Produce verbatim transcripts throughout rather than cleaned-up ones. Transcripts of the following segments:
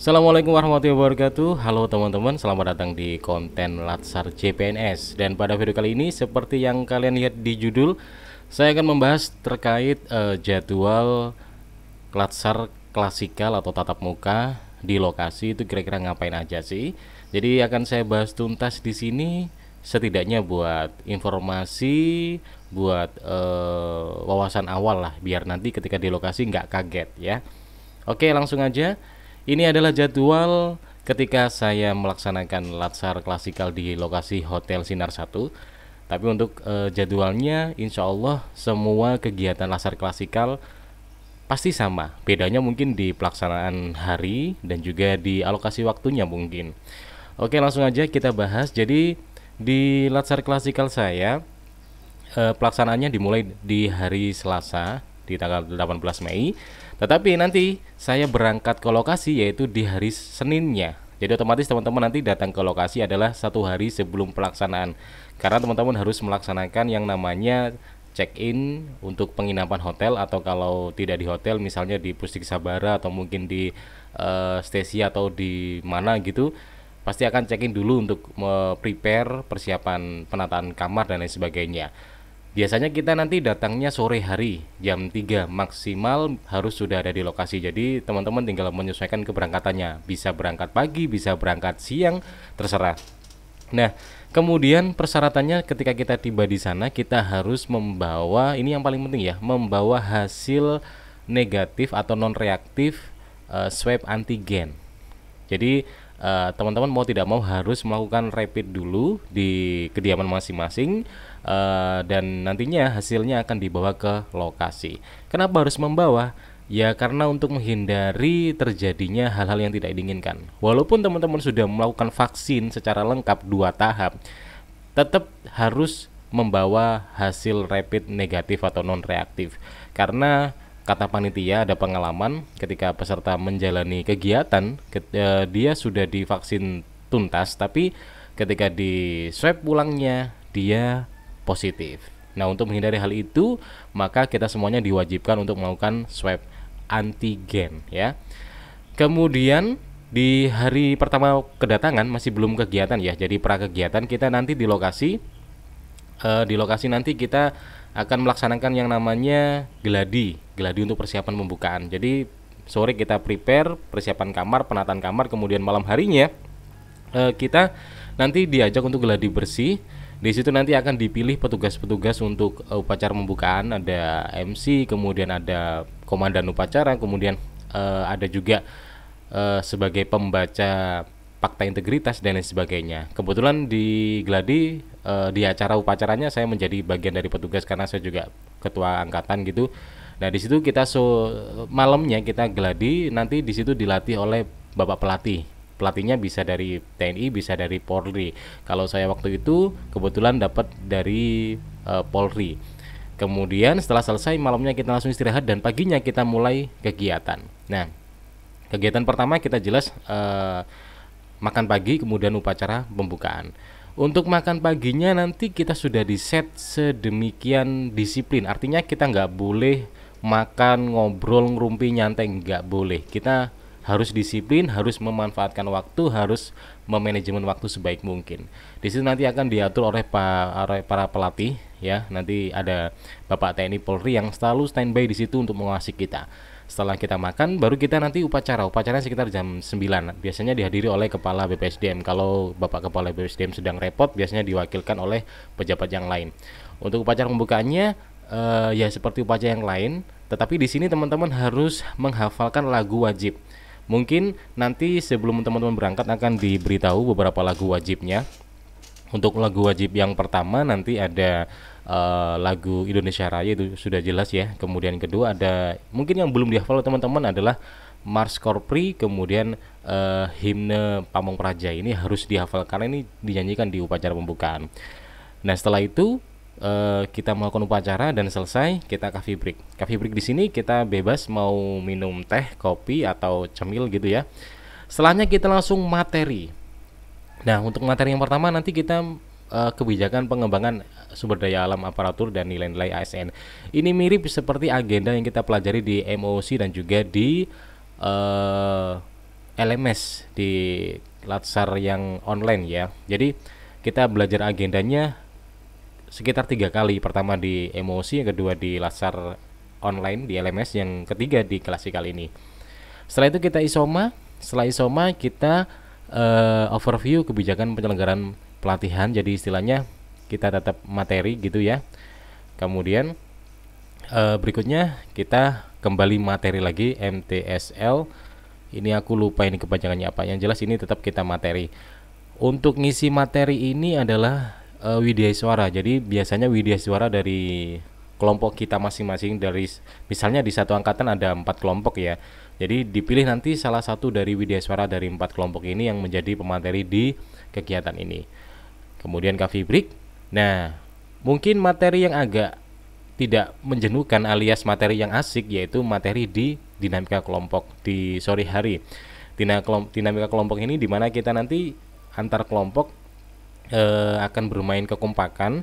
Assalamualaikum warahmatullahi wabarakatuh. Halo teman-teman, selamat datang di konten Latsar C P N S. Dan pada video kali ini seperti yang kalian lihat di judul, saya akan membahas terkait eh, jadwal Latsar klasikal atau tatap muka di lokasi itu kira-kira ngapain aja sih. Jadi akan saya bahas tuntas di sini setidaknya buat informasi, buat eh, wawasan awal lah biar nanti ketika di lokasi nggak kaget ya. Oke, langsung aja. Ini adalah jadwal ketika saya melaksanakan Latsar klasikal di lokasi Hotel Sinar satu. Tapi untuk e, jadwalnya insya Allah semua kegiatan Latsar klasikal pasti sama. Bedanya mungkin di pelaksanaan hari dan juga di alokasi waktunya mungkin. Oke, langsung aja kita bahas. Jadi di Latsar klasikal saya e, pelaksanaannya dimulai di hari Selasa di tanggal delapan belas Mei. Tetapi nanti saya berangkat ke lokasi yaitu di hari Seninnya. Jadi otomatis teman-teman nanti datang ke lokasi adalah satu hari sebelum pelaksanaan. Karena teman-teman harus melaksanakan yang namanya check-in untuk penginapan hotel, atau kalau tidak di hotel misalnya di Pustik Sabara atau mungkin di uh, stasi atau di mana gitu. Pasti akan check-in dulu untuk prepare persiapan penataan kamar dan lain sebagainya. Biasanya kita nanti datangnya sore hari jam tiga maksimal harus sudah ada di lokasi. Jadi teman-teman tinggal menyesuaikan keberangkatannya. Bisa berangkat pagi, bisa berangkat siang, terserah. Nah, kemudian persyaratannya ketika kita tiba di sana kita harus membawa, ini yang paling penting ya, membawa hasil negatif atau non reaktif uh, swab antigen. Jadi teman-teman uh, mau tidak mau harus melakukan rapid dulu di kediaman masing-masing uh, dan nantinya hasilnya akan dibawa ke lokasi. Kenapa harus membawa? Ya karena untuk menghindari terjadinya hal-hal yang tidak diinginkan. Walaupun teman-teman sudah melakukan vaksin secara lengkap dua tahap, tetap harus membawa hasil rapid negatif atau non-reaktif. Karena kata panitia ada pengalaman ketika peserta menjalani kegiatan ke, eh, dia sudah divaksin tuntas tapi ketika di swab pulangnya dia positif. Nah, untuk menghindari hal itu maka kita semuanya diwajibkan untuk melakukan swab antigen ya. Kemudian di hari pertama kedatangan masih belum kegiatan ya. Jadi pra kegiatan kita nanti di lokasi eh, di lokasi nanti kita akan melaksanakan yang namanya geladi geladi untuk persiapan pembukaan. Jadi sore kita prepare persiapan kamar, penataan kamar, kemudian malam harinya eh, kita nanti diajak untuk geladi bersih. Di situ nanti akan dipilih petugas-petugas untuk eh, upacara pembukaan, ada M C, kemudian ada komandan upacara, kemudian eh, ada juga eh, sebagai pembaca fakta integritas dan lain sebagainya. Kebetulan di geladi e, di acara upacaranya saya menjadi bagian dari petugas karena saya juga ketua angkatan gitu. Nah, di situ kita so malamnya kita geladi, nanti di situ dilatih oleh Bapak pelatih. Pelatihnya bisa dari T N I, bisa dari Polri. Kalau saya waktu itu kebetulan dapat dari e, Polri. Kemudian setelah selesai malamnya kita langsung istirahat dan paginya kita mulai kegiatan. Nah, kegiatan pertama kita jelas e, makan pagi, kemudian upacara pembukaan. Untuk makan paginya nanti kita sudah di set sedemikian disiplin. Artinya kita nggak boleh makan, ngobrol, ngerumpi, nyantai, nggak boleh. Kita harus disiplin, harus memanfaatkan waktu, harus memanajemen waktu sebaik mungkin. Di situ nanti akan diatur oleh para pelatih ya. Nanti ada Bapak T N I Polri yang selalu standby di situ untuk mengawasi kita. Setelah kita makan baru kita nanti upacara. Upacaranya sekitar jam sembilan. Biasanya dihadiri oleh kepala B P S D M. Kalau Bapak kepala B P S D M sedang repot, biasanya diwakilkan oleh pejabat yang lain. Untuk upacara pembukaannya eh, ya seperti upacara yang lain, tetapi di sini teman-teman harus menghafalkan lagu wajib. Mungkin nanti sebelum teman-teman berangkat akan diberitahu beberapa lagu wajibnya. Untuk lagu wajib yang pertama nanti ada Uh, lagu Indonesia Raya, itu sudah jelas ya. Kemudian kedua ada, mungkin yang belum dihafal teman-teman adalah Mars Korpri, kemudian uh, himne Pamong Praja. Ini harus dihafal karena ini dinyanyikan di upacara pembukaan. Nah, setelah itu uh, kita melakukan upacara dan selesai kita coffee break. Coffee break di sini kita bebas mau minum teh, kopi atau cemil gitu ya. Setelahnya kita langsung materi. Nah, untuk materi yang pertama nanti kita kebijakan pengembangan sumber daya alam aparatur dan nilai-nilai A S N. Ini mirip seperti agenda yang kita pelajari di M O O C dan juga di uh, L M S di Latsar yang online ya. Jadi kita belajar agendanya sekitar tiga kali. Pertama di emosi, yang kedua di Latsar online di L M S, yang ketiga di klasikal ini. Setelah itu kita isoma. Setelah isoma kita uh, overview kebijakan penyelenggaraan pelatihan. Jadi istilahnya kita tetap materi gitu ya. Kemudian uh, berikutnya kita kembali materi lagi M T S L. Ini aku lupa ini kepanjangannya apa. Yang jelas ini tetap kita materi. Untuk ngisi materi ini adalah e, widya suara. Jadi biasanya widya suara dari kelompok kita masing-masing, dari misalnya di satu angkatan ada empat kelompok ya. Jadi dipilih nanti salah satu dari widya suara dari empat kelompok ini yang menjadi pemateri di kegiatan ini. Kemudian coffee break. Nah, mungkin materi yang agak tidak menjenuhkan alias materi yang asik yaitu materi di dinamika kelompok di sore hari. Dinamika kelompok ini dimana kita nanti antar kelompok eh, akan bermain kekompakan,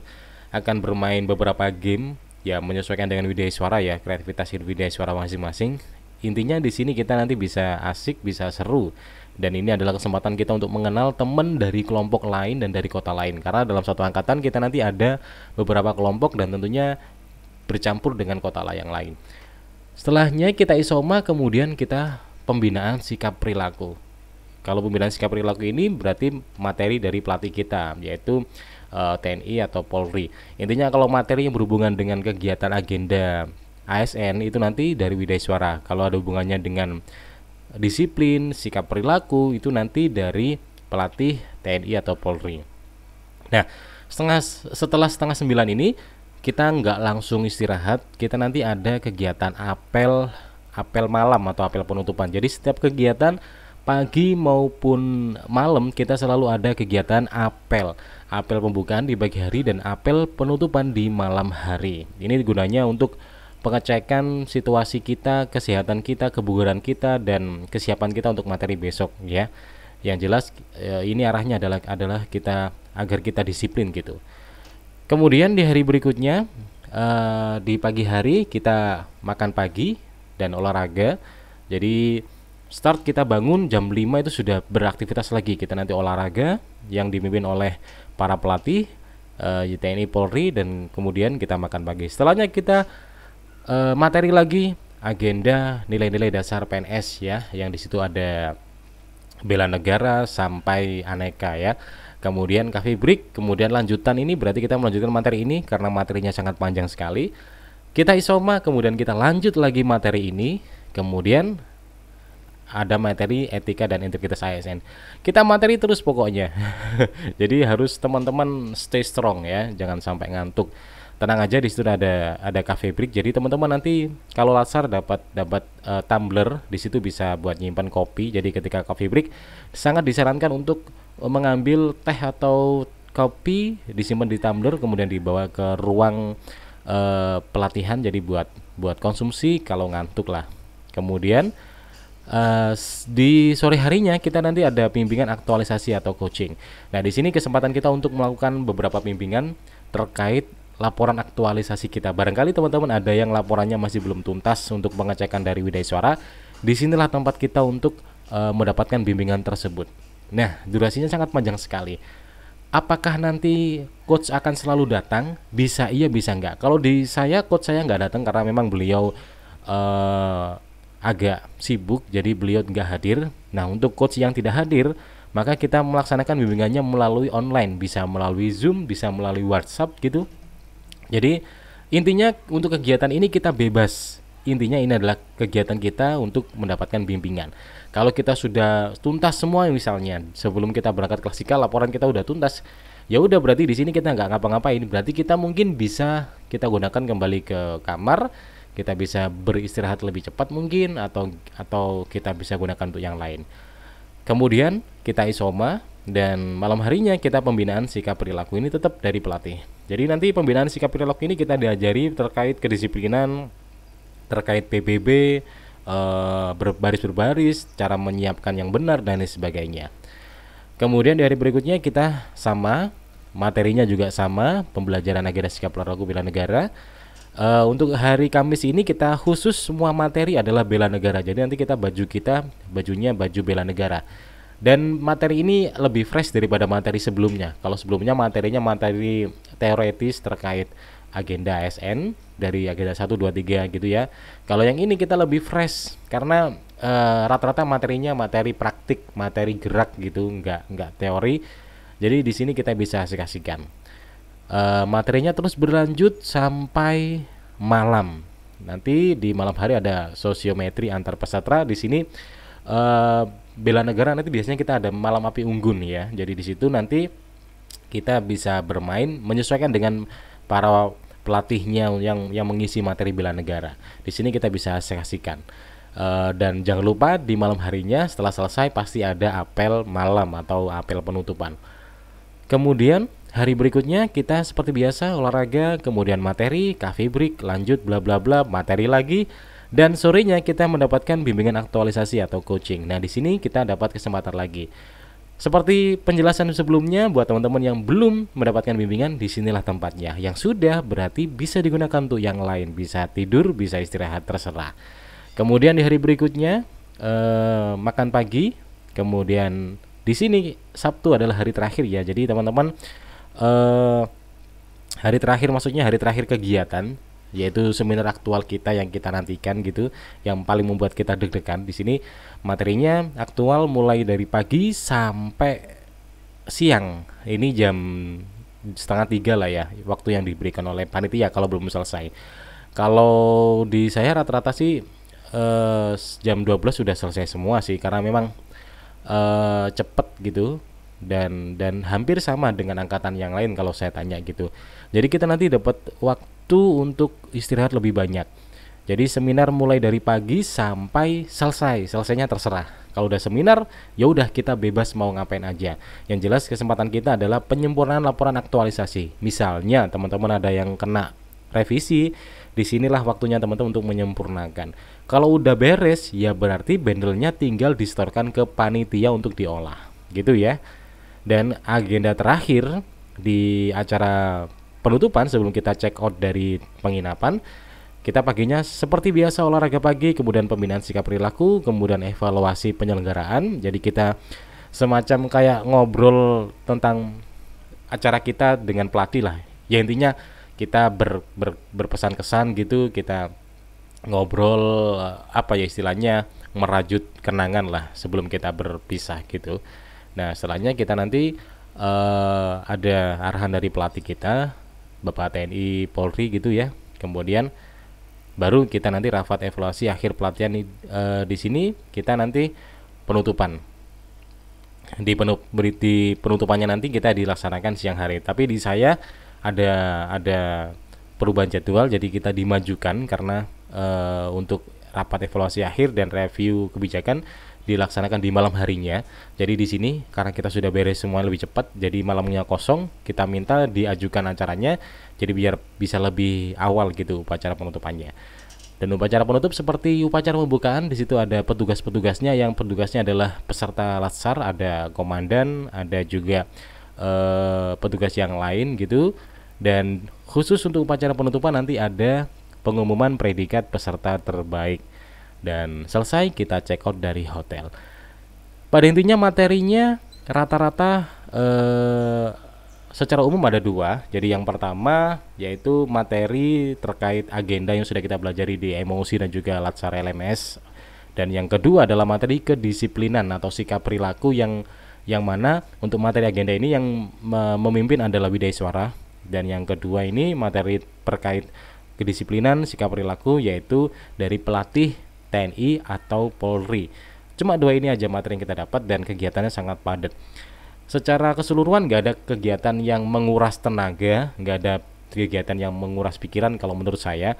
akan bermain beberapa game ya, menyesuaikan dengan widya suara ya, kreativitas widya suara masing-masing. Intinya di sini kita nanti bisa asik, bisa seru, dan ini adalah kesempatan kita untuk mengenal teman dari kelompok lain dan dari kota lain, karena dalam satu angkatan kita nanti ada beberapa kelompok dan tentunya bercampur dengan kota yang lain. Setelahnya kita isoma, kemudian kita pembinaan sikap perilaku. Kalau pembinaan sikap perilaku ini berarti materi dari pelatih kita, yaitu uh, T N I atau Polri. Intinya kalau materi yang berhubungan dengan kegiatan agenda A S N itu nanti dari widya suara. Kalau ada hubungannya dengan disiplin, sikap perilaku itu nanti dari pelatih T N I atau Polri. Nah, setengah, setelah setengah sembilan ini kita nggak langsung istirahat, kita nanti ada kegiatan apel apel malam atau apel penutupan. Jadi setiap kegiatan pagi maupun malam kita selalu ada kegiatan apel. Apel pembukaan di pagi hari dan apel penutupan di malam hari. Ini gunanya untuk pengecekan situasi kita, kesehatan kita, kebugaran kita, dan kesiapan kita untuk materi besok ya. Yang jelas ini arahnya adalah adalah kita agar kita disiplin gitu. Kemudian di hari berikutnya, uh, di pagi hari kita makan pagi dan olahraga. Jadi start kita bangun jam lima itu sudah beraktivitas lagi. Kita nanti olahraga yang dipimpin oleh para pelatih uh, T N I Polri, dan kemudian kita makan pagi. Setelahnya kita uh, materi lagi agenda nilai-nilai dasar P N S ya, yang di situ ada bela negara sampai aneka ya. Kemudian coffee break, kemudian lanjutan ini berarti kita melanjutkan materi ini karena materinya sangat panjang sekali. Kita isoma, kemudian kita lanjut lagi materi ini, kemudian ada materi etika dan integritas A S N. Kita materi terus pokoknya. Jadi harus teman-teman stay strong ya, jangan sampai ngantuk. Tenang aja, di situ ada ada coffee break. Jadi teman-teman nanti kalau Latsar dapat dapat uh, tumbler, di situ bisa buat nyimpan kopi. Jadi ketika coffee break sangat disarankan untuk mengambil teh atau kopi, disimpan di tumbler, kemudian dibawa ke ruang uh, pelatihan. Jadi buat buat konsumsi kalau ngantuk lah. Kemudian Uh, di sore harinya kita nanti ada bimbingan aktualisasi atau coaching. Nah, di sini kesempatan kita untuk melakukan beberapa bimbingan terkait laporan aktualisasi kita. Barangkali teman-teman ada yang laporannya masih belum tuntas untuk pengecekan dari widya suara. Disinilah tempat kita untuk uh, mendapatkan bimbingan tersebut. Nah, durasinya sangat panjang sekali. Apakah nanti coach akan selalu datang? Bisa iya, bisa enggak. Kalau di saya, coach saya enggak datang karena memang beliau uh, agak sibuk, jadi beliau nggak hadir. Nah, untuk coach yang tidak hadir, maka kita melaksanakan bimbingannya melalui online, bisa melalui Zoom, bisa melalui WhatsApp gitu. Jadi intinya untuk kegiatan ini kita bebas. Intinya ini adalah kegiatan kita untuk mendapatkan bimbingan. Kalau kita sudah tuntas semua, misalnya sebelum kita berangkat klasikal laporan kita udah tuntas, ya udah berarti di sini kita nggak ngapa-ngapain. Berarti kita mungkin bisa kita gunakan kembali ke kamar, kita bisa beristirahat lebih cepat mungkin, atau atau kita bisa gunakan untuk yang lain. Kemudian kita isoma, dan malam harinya kita pembinaan sikap perilaku ini tetap dari pelatih. Jadi nanti pembinaan sikap perilaku ini kita diajari terkait kedisiplinan, terkait P B B, berbaris-berbaris, cara menyiapkan yang benar dan sebagainya. Kemudian di hari berikutnya kita sama, materinya juga sama, pembelajaran agenda sikap perilaku bela negara. Uh, untuk hari Kamis ini kita khusus semua materi adalah bela negara. Jadi nanti kita baju kita bajunya baju bela negara. Dan materi ini lebih fresh daripada materi sebelumnya. Kalau sebelumnya materinya materi teoretis terkait agenda A S N dari agenda satu, dua, tiga gitu ya. Kalau yang ini kita lebih fresh karena rata-rata uh, materinya materi praktik, materi gerak gitu, enggak enggak teori. Jadi di sini kita bisa asik-asikan. Uh, materinya terus berlanjut sampai malam. Nanti di malam hari ada sosiometri antar peserta. Di sini uh, bela negara nanti biasanya kita ada malam api unggun ya. Jadi di situ nanti kita bisa bermain menyesuaikan dengan para pelatihnya yang yang mengisi materi bela negara. Di sini kita bisa asik-asikan. Uh, dan jangan lupa di malam harinya setelah selesai pasti ada apel malam atau apel penutupan. Kemudian hari berikutnya kita seperti biasa olahraga, kemudian materi, coffee break, lanjut bla bla bla, materi lagi, dan sorenya kita mendapatkan bimbingan aktualisasi atau coaching. Nah, di sini kita dapat kesempatan lagi. Seperti penjelasan sebelumnya, buat teman-teman yang belum mendapatkan bimbingan, disinilah tempatnya. Yang sudah berarti bisa digunakan untuk yang lain, bisa tidur, bisa istirahat, terserah. Kemudian di hari berikutnya eh, makan pagi, kemudian di sini Sabtu adalah hari terakhir ya, jadi teman-teman Uh, hari terakhir maksudnya hari terakhir kegiatan yaitu seminar aktual kita yang kita nantikan gitu, yang paling membuat kita deg-degan. Di sini materinya aktual mulai dari pagi sampai siang, ini jam setengah tiga lah ya waktu yang diberikan oleh panitia kalau belum selesai. Kalau di saya rata-rata sih uh, jam dua belas sudah selesai semua sih, karena memang uh, cepet gitu. Dan dan hampir sama dengan angkatan yang lain kalau saya tanya gitu. Jadi kita nanti dapat waktu untuk istirahat lebih banyak. Jadi seminar mulai dari pagi sampai selesai. Selesainya terserah. Kalau udah seminar, ya udah kita bebas mau ngapain aja. Yang jelas kesempatan kita adalah penyempurnaan laporan aktualisasi. Misalnya teman-teman ada yang kena revisi, disinilah waktunya teman-teman untuk menyempurnakan. Kalau udah beres, ya berarti bandelnya tinggal disetorkan ke panitia untuk diolah. Gitu ya. Dan agenda terakhir di acara penutupan sebelum kita check out dari penginapan, kita paginya seperti biasa olahraga pagi, kemudian pembinaan sikap perilaku, kemudian evaluasi penyelenggaraan. Jadi kita semacam kayak ngobrol tentang acara kita dengan pelatih lah. Ya intinya kita ber, ber, berpesan kesan gitu, kita ngobrol apa ya istilahnya, merajut kenangan lah sebelum kita berpisah gitu. Nah, setelahnya kita nanti uh, ada arahan dari pelatih kita, Bapak T N I Polri gitu ya. Kemudian baru kita nanti rapat evaluasi akhir pelatihan. Uh, di sini kita nanti penutupan. Di, penup, di penutupannya nanti kita dilaksanakan siang hari. Tapi di saya ada ada perubahan jadwal, jadi kita dimajukan karena uh, untuk rapat evaluasi akhir dan review kebijakan dilaksanakan di malam harinya. Jadi di sini karena kita sudah beres semua lebih cepat, jadi malamnya kosong, kita minta diajukan acaranya, jadi biar bisa lebih awal gitu upacara penutupannya. Dan upacara penutup seperti upacara pembukaan, di situ ada petugas-petugasnya, yang petugasnya adalah peserta LATSAR, ada komandan, ada juga eh, petugas yang lain gitu. Dan khusus untuk upacara penutupan nanti ada pengumuman predikat peserta terbaik. Dan selesai kita check out dari hotel. Pada intinya materinya rata-rata eh, secara umum ada dua. Jadi yang pertama yaitu materi terkait agenda yang sudah kita pelajari di M O O C dan juga LATSAR L M S. Dan yang kedua adalah materi kedisiplinan atau sikap perilaku, yang yang mana untuk materi agenda ini yang memimpin adalah Widya Suara. Dan yang kedua ini materi terkait kedisiplinan sikap perilaku yaitu dari pelatih T N I atau Polri. Cuma dua ini aja materi yang kita dapat dan kegiatannya sangat padat. Secara keseluruhan nggak ada kegiatan yang menguras tenaga, nggak ada kegiatan yang menguras pikiran kalau menurut saya.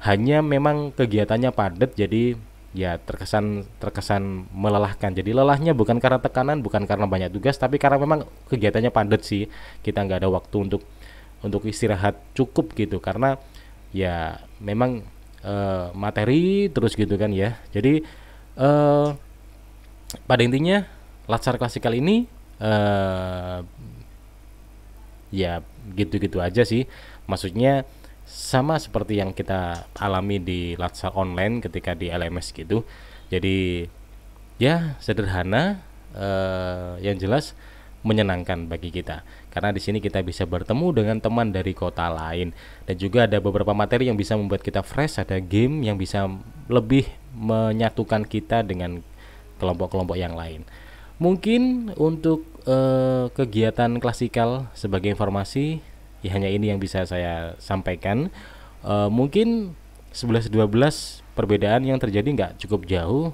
Hanya memang kegiatannya padat, jadi ya terkesan terkesan melelahkan. Jadi lelahnya bukan karena tekanan, bukan karena banyak tugas, tapi karena memang kegiatannya padat sih. Kita nggak ada waktu untuk untuk istirahat cukup gitu, karena ya memang Uh, materi terus gitu kan ya. Jadi uh, pada intinya LATSAR klasikal ini uh, ya gitu-gitu aja sih. Maksudnya sama seperti yang kita alami di Latsar online ketika di L M S gitu. Jadi ya sederhana, eh, yang jelas menyenangkan bagi kita karena di sini kita bisa bertemu dengan teman dari kota lain, dan juga ada beberapa materi yang bisa membuat kita fresh, ada game yang bisa lebih menyatukan kita dengan kelompok-kelompok yang lain. Mungkin untuk eh, kegiatan klasikal sebagai informasi ya hanya ini yang bisa saya sampaikan. Eh, mungkin sebelas dua belas perbedaan yang terjadi nggak cukup jauh,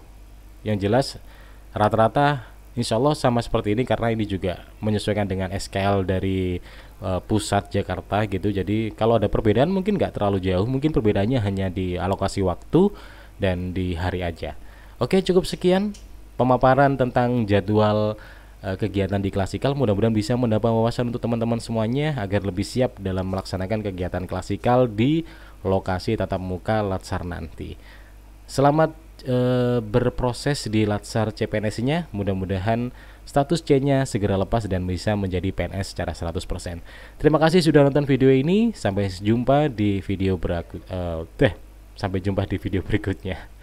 yang jelas rata-rata insya Allah sama seperti ini karena ini juga menyesuaikan dengan S K L dari uh, pusat Jakarta gitu. Jadi kalau ada perbedaan mungkin nggak terlalu jauh, mungkin perbedaannya hanya di alokasi waktu dan di hari aja. Oke, cukup sekian pemaparan tentang jadwal uh, kegiatan di klasikal. Mudah-mudahan bisa mendapat wawasan untuk teman-teman semuanya agar lebih siap dalam melaksanakan kegiatan klasikal di lokasi tatap muka Latsar nanti. Selamat E, berproses di Latsar C P N S-nya. Mudah-mudahan status C-nya segera lepas dan bisa menjadi P N S secara seratus persen. Terima kasih sudah nonton video ini. Sampai jumpa di video berak, e, deh, sampai jumpa di video berikutnya.